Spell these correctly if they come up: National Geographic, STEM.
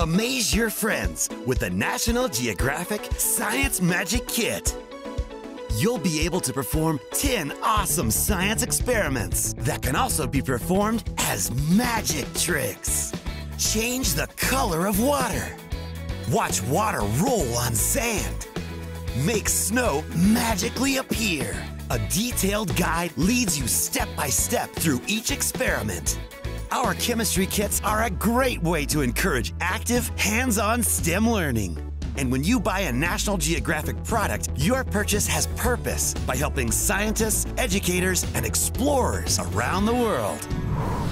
Amaze your friends with the National Geographic Science Magic Kit. You'll be able to perform 10 awesome science experiments that can also be performed as magic tricks. Change the color of water. Watch water roll on sand. Make snow magically appear. A detailed guide leads you step by step through each experiment. Our chemistry kits are a great way to encourage active, hands-on STEM learning. And when you buy a National Geographic product, your purchase has purpose by helping scientists, educators, and explorers around the world.